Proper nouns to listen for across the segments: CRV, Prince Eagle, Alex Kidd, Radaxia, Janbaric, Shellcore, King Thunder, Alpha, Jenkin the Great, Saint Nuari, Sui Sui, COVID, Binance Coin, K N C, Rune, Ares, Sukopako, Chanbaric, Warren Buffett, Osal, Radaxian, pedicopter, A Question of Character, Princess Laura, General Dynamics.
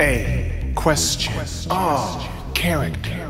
A Question of Character.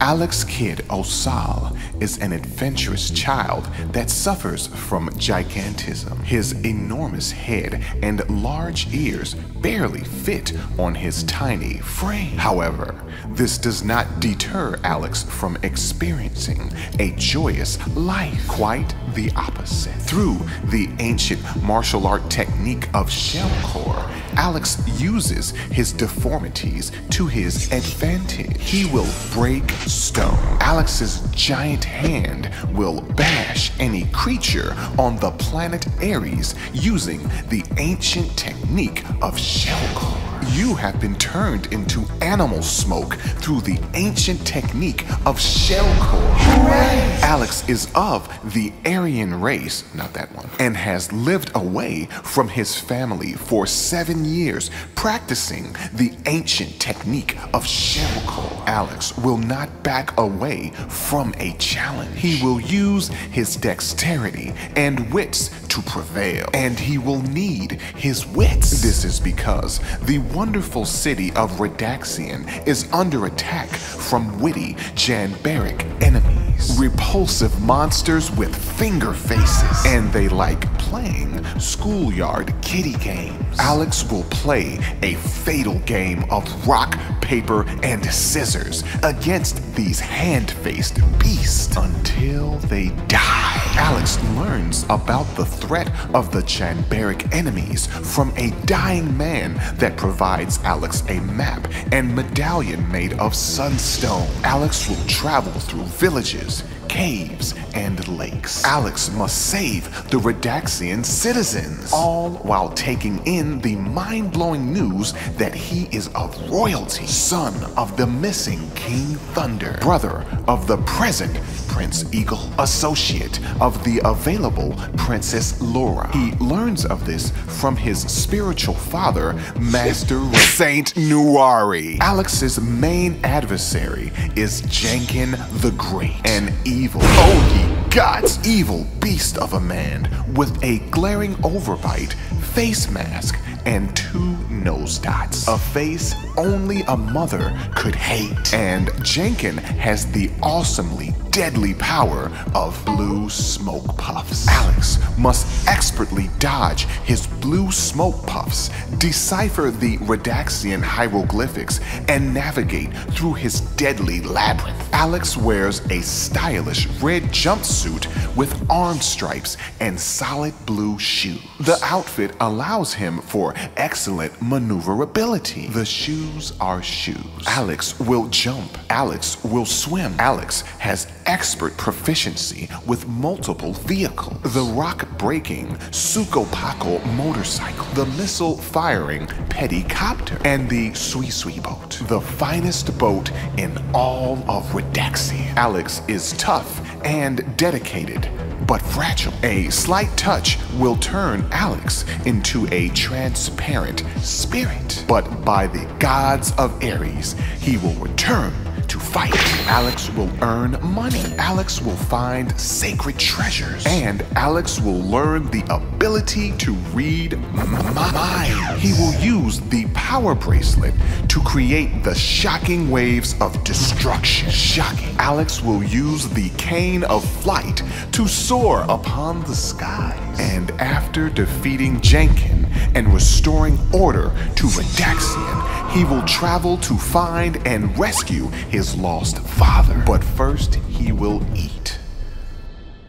Alex Kidd, Osal, is an adventurous child that suffers from gigantism. His enormous head and large ears barely fit on his tiny frame. However, this does not deter Alex from experiencing a joyous life. Quite the opposite. Through the ancient martial art technique of Shellcore, Alex uses his deformities to his advantage. He will break stone. Alex's giant hand will bash any creature on the planet Ares using the ancient technique of Shellcore. You have been turned into animal smoke through the ancient technique of Shellcore. Hooray! Alex is of the Aryan race, not that one, and has lived away from his family for 7 years practicing the ancient technique of Shellcore. Alex will not back away from a challenge. He will use his dexterity and wits to prevail, and he will need his wits. This is because the wonderful city of Radaxian is under attack from witty Janbaric enemies, repulsive monsters with finger faces, and they like playing schoolyard kitty games. Alex will play a fatal game of rock, paper, and scissors against these hand-faced beasts until they die. Alex learns about the threat of the Chanbaric enemies from a dying man that provides Alex a map and medallion made of sunstone. Alex will travel through villages, caves, and lakes. Alex must save the Radaxian citizens, all while taking in the mind-blowing news that he is of royalty, son of the missing King Thunder, brother of the present Prince Eagle, associate of the available Princess Laura. He learns of this from his spiritual father, Master Saint Nuari. Alex's main adversary is Jenkin the Great, an evil, oh ye gods, evil beast of a man with a glaring overbite, face mask, and 2 nose dots. A face only a mother could hate. And Jenkin has the awesomely deadly power of blue smoke puffs. Alex must expertly dodge his blue smoke puffs, decipher the Radaxian hieroglyphics, and navigate through his deadly labyrinth. Alex wears a stylish red jumpsuit with arm stripes and solid blue shoes. The outfit allows him for excellent maneuverability. The shoes are shoes. Alex will jump. Alex will swim. Alex has expert proficiency with multiple vehicles. The rock-breaking Sukopako motorcycle, the missile-firing pedicopter, and the Sui Sui boat, the finest boat in all of Radaxia. Alex is tough and dedicated, but fragile. A slight touch will turn Alex into a transparent spirit. But by the gods of Ares, he will return to fight. Alex will earn money. Alex will find sacred treasures. And Alex will learn the ability to read minds. He will use the power bracelet to create the shocking waves of destruction. Shocking. Alex will use the cane of flight to soar upon the skies. And after defeating Jenkin and restoring order to Radaxian, he will travel to find and rescue his lost father. But first, he will eat.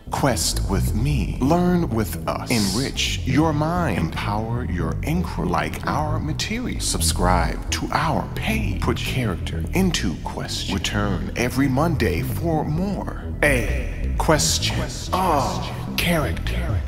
Quest with me. Learn with us. Enrich your mind. Empower your inquiry. Like our material. Subscribe to our page. Put character into question. Return every Monday for more. A Question of Character.